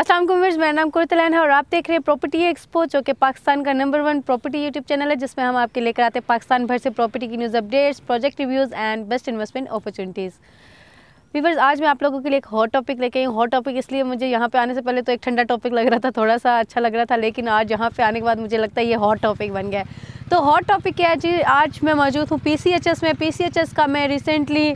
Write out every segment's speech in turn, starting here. अस्सलाम वालेकुम व्यूअर्स, मेरा नाम कुरैतुलैन है और आप देख रहे हैं प्रॉपर्टी एक्सपो, जो कि पाकिस्तान का नंबर 1 प्रॉपर्टी यूट्यूब चैनल है, जिसमें हम आपके लेकर आते हैं पाकिस्तान भर से प्रॉपर्टी की news updates, project reviews and best investment opportunities. Viewers, आज मैं आप लोगों के लिए एक हॉट टॉपिक लेके आई हूँ। हॉट टॉपिक इसलिए मुझे यहाँ पे आने से पहले तो एक ठंडा टॉपिक लग रहा था, थोड़ा सा अच्छा लग रहा था, लेकिन आज यहाँ पे आने के बाद मुझे लगता है ये हॉट टॉपिक बन गया है। तो हॉट टॉपिक क्या है जी, आज मैं मौजूद हूँ PCHS में। PCHS का मैं रिसेंटली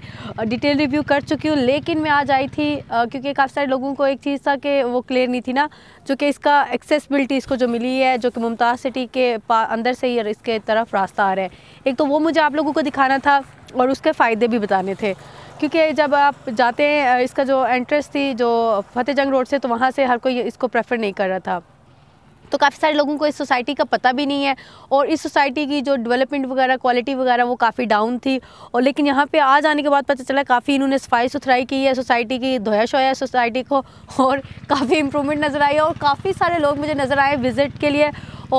डिटेल रिव्यू कर चुकी हूँ, लेकिन मैं आज आई थी क्योंकि काफ़ी सारे लोगों को एक चीज़ था कि वो क्लियर नहीं थी ना, जो कि इसका एक्सेसिबिलिटी इसको जो मिली है, जो कि मुमताज़ सिटी के अंदर से ही इसके तरफ रास्ता आ रहा है। एक तो वो मुझे आप लोगों को दिखाना था और उसके फ़ायदे भी बताने थे, क्योंकि जब आप जाते हैं इसका जो एंट्रेंस थी जो फतेहजंग रोड से, तो वहाँ से हर कोई इसको प्रेफर नहीं कर रहा था, तो काफ़ी सारे लोगों को इस सोसाइटी का पता भी नहीं है और इस सोसाइटी की जो डेवलपमेंट वगैरह क्वालिटी वगैरह वो काफ़ी डाउन थी। और लेकिन यहाँ पे आज आने के बाद पता चला काफ़ी इन्होंने सफाई सुथराई की है सोसाइटी की, धोया शोया सोसाइटी को, और काफ़ी इम्प्रूवमेंट नज़र आई है और काफ़ी सारे लोग मुझे नज़र आए विज़िट के लिए।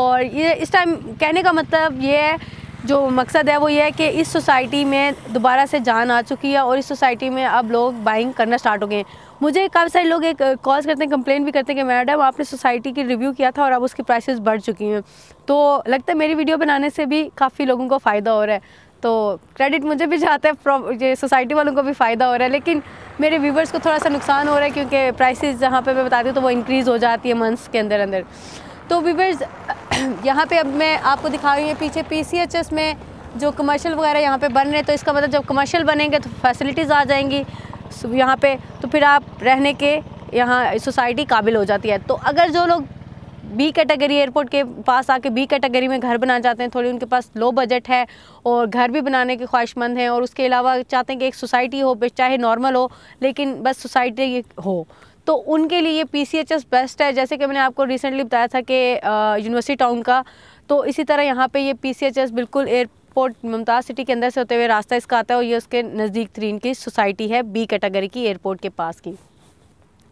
और ये इस टाइम कहने का मतलब ये है, जो मकसद है वो ये है कि इस सोसाइटी में दोबारा से जान आ चुकी है और इस सोसाइटी में अब लोग बाइंग करना स्टार्ट हो गए हैं। मुझे काफ़ी सारे लोग एक कॉल करते हैं, कंप्लेन भी करते हैं कि मैडम आपने सोसाइटी की रिव्यू किया था और अब उसकी प्राइसेस बढ़ चुकी हैं। तो लगता है मेरी वीडियो बनाने से भी काफ़ी लोगों को फ़ायदा हो रहा है, तो क्रेडिट मुझे भी जाता है, ये सोसाइटी वालों को भी फ़ायदा हो रहा है, लेकिन मेरे व्यूवर्स को थोड़ा सा नुकसान हो रहा है क्योंकि प्राइसेस जहाँ पर मैं बताती हूँ तो वो इंक्रीज़ हो जाती है मंथ्स के अंदर अंदर। तो व्यूवर्स, यहाँ पे अब मैं आपको दिखा रही हूँ पीछे PCHS में जो कमर्शियल वगैरह यहाँ पे बन रहे हैं, तो इसका मतलब जब कमर्शियल बनेंगे तो फैसिलिटीज़ आ जाएंगी यहाँ पे, तो फिर आप रहने के यहाँ सोसाइटी काबिल हो जाती है। तो अगर जो लोग B कैटेगरी एयरपोर्ट के पास आके B कैटेगरी में घर बनाना चाहते हैं, थोड़ी उनके पास लो बजट है और घर भी बनाने के ख्वाहिशमंद हैं, और उसके अलावा चाहते हैं कि एक सोसाइटी हो, चाहे नॉर्मल हो लेकिन बस सोसाइटी हो, तो उनके लिए PCHS बेस्ट है। जैसे कि मैंने आपको रिसेंटली बताया था कि यूनिवर्सिटी टाउन का, तो इसी तरह यहाँ पे ये PCHS बिल्कुल एयरपोर्ट मुमताज़ सिटी के अंदर से होते हुए रास्ता इसका आता है, और ये उसके नज़दीक 3 की सोसाइटी है B कैटेगरी की एयरपोर्ट के पास की।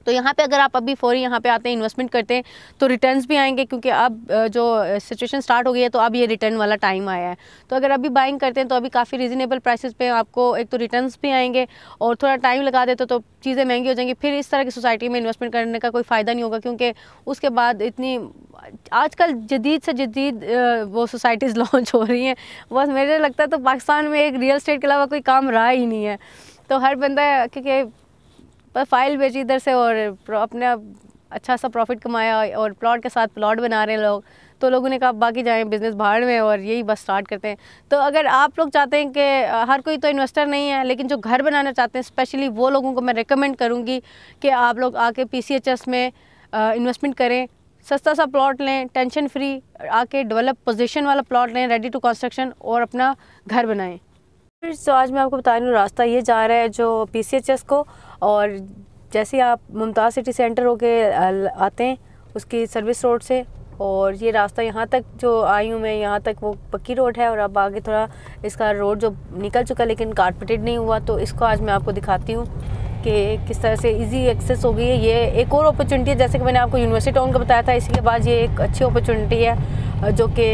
तो यहाँ पे अगर आप अभी फौरी यहाँ पे आते हैं, इन्वेस्टमेंट करते हैं, तो रिटर्न्स भी आएंगे, क्योंकि अब जो सिचुएशन स्टार्ट हो गई है तो अब ये रिटर्न वाला टाइम आया है। तो अगर अभी बाइंग करते हैं तो अभी काफ़ी रीज़नेबल प्राइसेस पे आपको एक तो रिटर्न्स भी आएंगे, और थोड़ा टाइम लगा देते तो चीज़ें महंगी हो जाएंगी, फिर इस तरह की सोसाइटी में इन्वेस्टमेंट करने का कोई फ़ायदा नहीं होगा, क्योंकि उसके बाद इतनी आजकल जदीद से जदीद वो सोसाइटीज़ लॉन्च हो रही हैं। बस मेरे लगता है तो पाकिस्तान में एक रियल इस्टेट के अलावा कोई काम रहा ही नहीं है, तो हर बंदा क्योंकि पर फाइल बेची इधर से और अपना अच्छा सा प्रॉफिट कमाया, और प्लॉट के साथ प्लॉट बना रहे हैं लोग, तो लोगों ने कहा बाकी जाएं बिज़नेस भाड़ में, और यही बस स्टार्ट करते हैं। तो अगर आप लोग चाहते हैं कि हर कोई तो इन्वेस्टर नहीं है, लेकिन जो घर बनाना चाहते हैं स्पेशली वो लोगों को मैं रिकमेंड करूँगी कि आप लोग आके PCHS में इन्वेस्टमेंट करें, सस्ता सा प्लॉट लें, टेंशन फ्री आके डेवलप पोजिशन वाला प्लॉट लें, रेडी टू कंस्ट्रक्शन, और अपना घर बनाएँ। तो आज मैं आपको बता रही हूँ रास्ता ये जा रहा है जो PCHS को, और जैसे आप मुमताज़ सिटी सेंटर होके आते हैं उसकी सर्विस रोड से, और ये रास्ता यहाँ तक जो आई हूँ मैं, यहाँ तक वो पक्की रोड है, और अब आगे थोड़ा इसका रोड जो निकल चुका लेकिन कारपेटेड नहीं हुआ, तो इसको आज मैं आपको दिखाती हूँ कि किस तरह से इजी एक्सेस हो गई है। ये एक और अपॉर्चुनिटी है, जैसे कि मैंने आपको यूनिवर्सिटी टाउन का बताया था, इसके बाद ये एक अच्छी अपॉर्चुनिटी है जो कि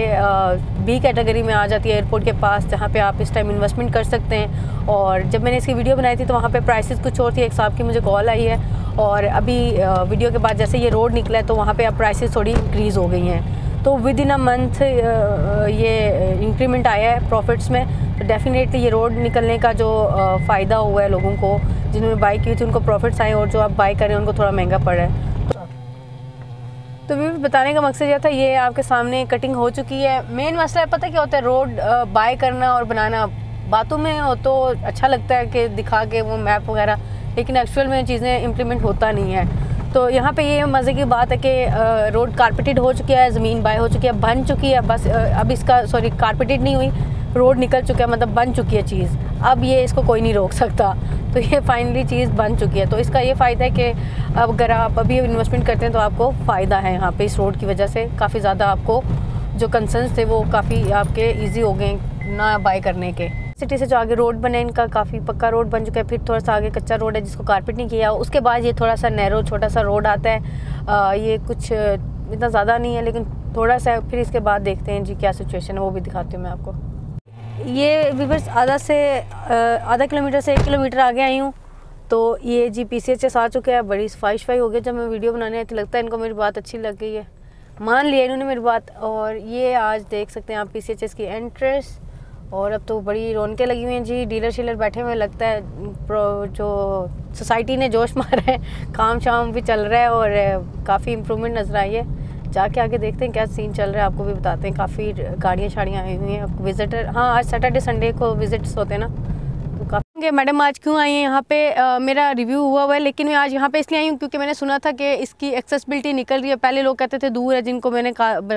B कैटेगरी में आ जाती है एयरपोर्ट के पास, जहाँ पे आप इस टाइम इन्वेस्टमेंट कर सकते हैं। और जब मैंने इसकी वीडियो बनाई थी तो वहाँ पे प्राइसेस कुछ और थी, एक साहब की मुझे कॉल आई है, और अभी वीडियो के बाद जैसे ये रोड निकला है तो वहाँ पे अब प्राइसेस थोड़ी इंक्रीज़ हो गई हैं, तो विद इन अ मंथ ये इंक्रीमेंट आया है प्रॉफिट्स में। तो डेफिनेटली ये रोड निकलने का जो फ़ायदा हुआ है लोगों को, जिन्होंने बाई की थी उनको प्रॉफिट्स आए, और जो आप बाई करें उनको थोड़ा महंगा पड़ा है। तो भी बताने का मकसद यह था, ये आपके सामने कटिंग हो चुकी है। मेन मसला है पता क्या होता है, रोड बाय करना और बनाना बातों में हो तो अच्छा लगता है कि दिखा के वो मैप वगैरह, लेकिन एक्चुअल में चीज़ें इम्प्लीमेंट होता नहीं है। तो यहाँ पे ये मज़े की बात है कि रोड कारपेटेड हो चुकी है, ज़मीन बाय हो चुकी है, बन चुकी है, बस अब इसका कारपेटेड नहीं हुई, रोड निकल चुका है, मतलब बन चुकी है चीज़, अब ये इसको कोई नहीं रोक सकता, तो ये फाइनली चीज़ बन चुकी है। तो इसका ये फ़ायदा है कि अब अगर आप अभी इन्वेस्टमेंट करते हैं तो आपको फ़ायदा है यहाँ पे इस रोड की वजह से, काफ़ी ज़्यादा आपको जो कंसर्न्स थे वो काफ़ी आपके इजी हो गए ना बाय करने के। सिटी से जो आगे रोड बने, इनका काफ़ी पक्का रोड बन चुका है, फिर थोड़ा सा आगे कच्चा रोड है जिसको कारपेट नहीं किया, उसके बाद ये थोड़ा सा नैरो छोटा सा रोड आता है, ये कुछ इतना ज़्यादा नहीं है लेकिन थोड़ा सा, फिर इसके बाद देखते हैं जी क्या सिचुएशन है, वो भी दिखाती हूँ मैं आपको। ये व्यूअर्स आधा किलोमीटर से 1 किलोमीटर आगे आई हूँ, तो ये जी PCHS आ चुके हैं, बड़ी सफाई हो गई। जब मैं वीडियो बनाने आई तो लगता है इनको मेरी बात अच्छी लग गई है, मान लिया इन्होंने मेरी बात। और ये आज देख सकते हैं आप PCHS की एंट्रेंस, और अब तो बड़ी रौनकें लगी हुई हैं जी। डीलर शीलर बैठे हुए, लगता है जो सोसाइटी ने जोश मारा है, काम शाम भी चल रहा है और काफ़ी इम्प्रूवमेंट नजर आई है। जाके आगे देखते हैं क्या सीन चल रहा है, आपको भी बताते हैं। काफ़ी गाड़ियाँ शाड़ियाँ आई हुई हैं, आपको विजिटर, हाँ आज सैटरडे संडे को विजिट्स होते हैं ना। मैडम आज क्यों आई हैं यहाँ पे? मेरा रिव्यू हुआ है, लेकिन मैं आज यहाँ पे इसलिए आई हूँ क्योंकि मैंने सुना था कि इसकी एक्सेसिबिलिटी निकल रही है। पहले लोग कहते थे दूर है, जिनको मैंने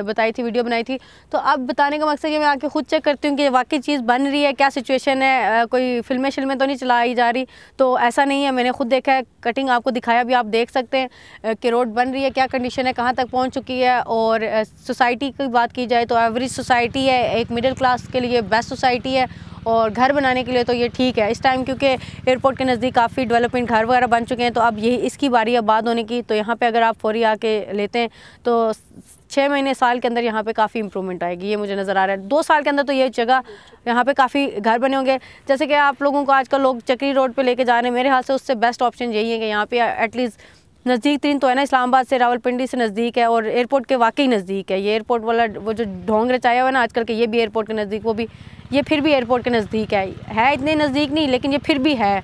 बताई थी, वीडियो बनाई थी। तो अब बताने का मकसद कि मैं आके खुद चेक करती हूँ कि वाकई चीज़ बन रही है, क्या सिचुएशन है, कोई फिल्में शिल्में तो नहीं चलाई जा रही। तो ऐसा नहीं है, मैंने खुद देखा है, कटिंग आपको दिखाया भी, आप देख सकते हैं कि रोड बन रही है, क्या कंडीशन है, कहाँ तक पहुँच चुकी है। और सोसाइटी की बात की जाए तो एवरेज सोसाइटी है, एक मिडिल क्लास के लिए बेस्ट सोसाइटी है, और घर बनाने के लिए तो ये ठीक है इस टाइम, क्योंकि एयरपोर्ट के नज़दीक काफ़ी डेवलपमेंट घर वगैरह बन चुके हैं। तो अब यही इसकी बारी आबाद होने की। तो यहाँ पे अगर आप फौरी आके लेते हैं तो 6 महीने साल के अंदर यहाँ पे काफ़ी इम्प्रूवमेंट आएगी, ये मुझे नज़र आ रहा है। 2 साल के अंदर तो ये जगह, यहाँ पे काफ़ी घर बने होंगे। जैसे कि आप लोगों को आजकल लोग चक्री रोड पर लेके जा रहे हैं, मेरे हाथ से उससे बेस्ट ऑप्शन यही है कि यहाँ पर एटलीस्ट नज़दीक तीन तो है ना, इस्लामाबाद से रावलपिंडी से नज़दीक है और एयरपोर्ट के वाकई नज़दीक है। ये एयरपोर्ट वाला वो जो ढोंग रचाया हुआ है ना आजकल के, ये भी एयरपोर्ट के नज़दीक, वो भी, ये फिर भी एयरपोर्ट के नज़दीक है इतने नज़दीक नहीं, लेकिन ये फिर भी है।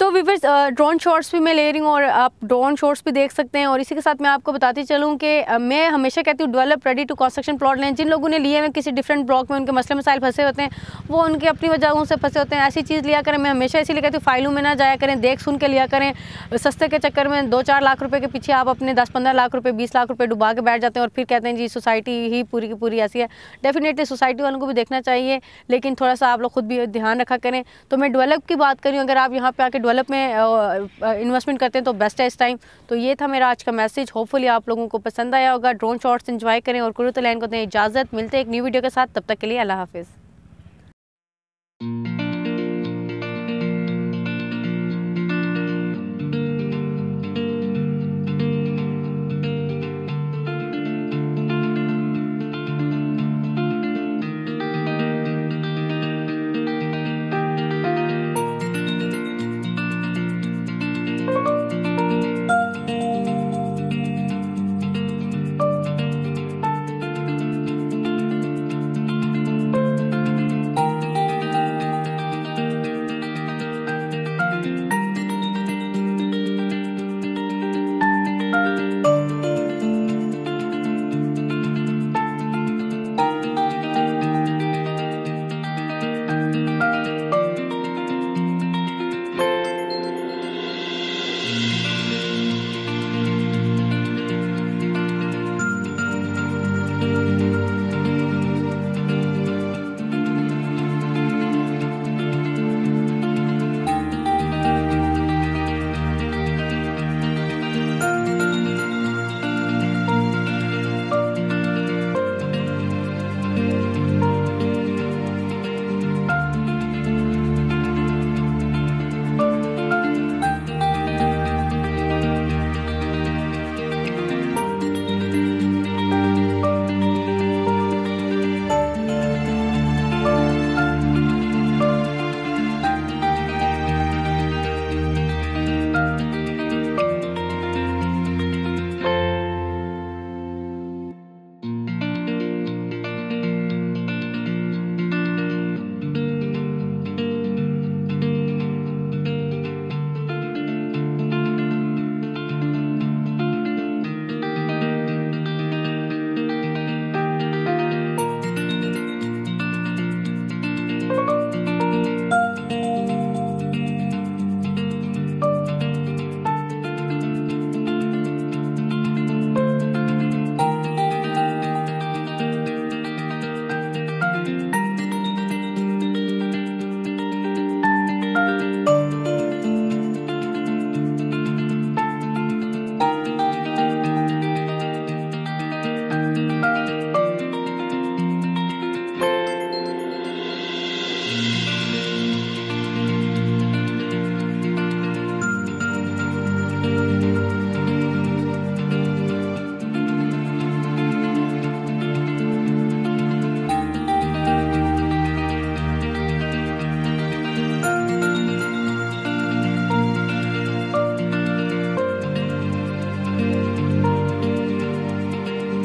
तो व्यूअर्स ड्रोन शॉट्स भी मैं ले रही हूँ और आप ड्रोन शॉट्स भी देख सकते हैं। और इसी के साथ मैं आपको बताती चलूँ कि मैं हमेशा कहती हूँ develop ready to construction plot लें। जिन लोगों ने लिए हैं किसी डिफरेंट ब्लॉक में, उनके मसले मसाइल फंसे होते हैं, वो उनके अपनी वजहों से फंसे होते हैं, ऐसी चीज़ लिया करें। मैं हमेशा इसीलिए कहती हूँ फाइलों में ना जाया करें, देख सुन के लिया करें। सस्ते के चक्कर में 2-4 लाख रुपये के पीछे आप अपने 10-15 लाख रुपये 20 लाख रुपये डुबा के बैठ जाते हैं और फिर कहते हैं जी सोसाइटी ही पूरी की पूरी ऐसी है। डेफिनेटली सोसाइटी वालों को भी देखना चाहिए, लेकिन थोड़ा सा आप लोग खुद भी ध्यान रखा करें। तो मैं डेवलप की बात करी, अगर आप यहाँ पर आके डेवलप में इन्वेस्टमेंट करते हैं तो बेस्ट है इस टाइम। तो ये था मेरा आज का मैसेज, होपफुली आप लोगों को पसंद आया होगा। ड्रोन शॉट्स एंजॉय करें और कुरैतुलैन को दें इजाज़त। मिलते हैं एक न्यू वीडियो के साथ, तब तक के लिए अल्लाह हाफिज़।